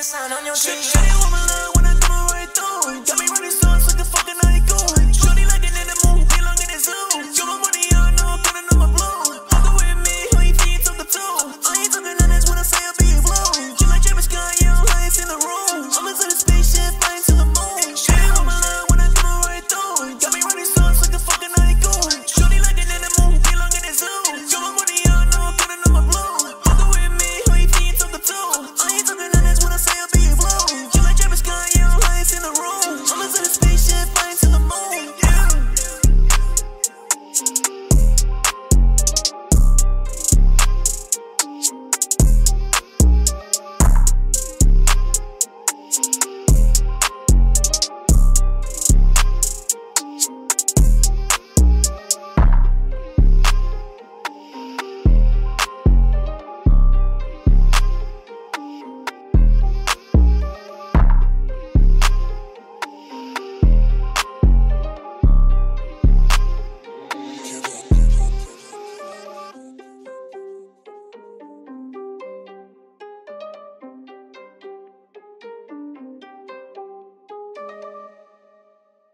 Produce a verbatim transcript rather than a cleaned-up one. the sign on your D M.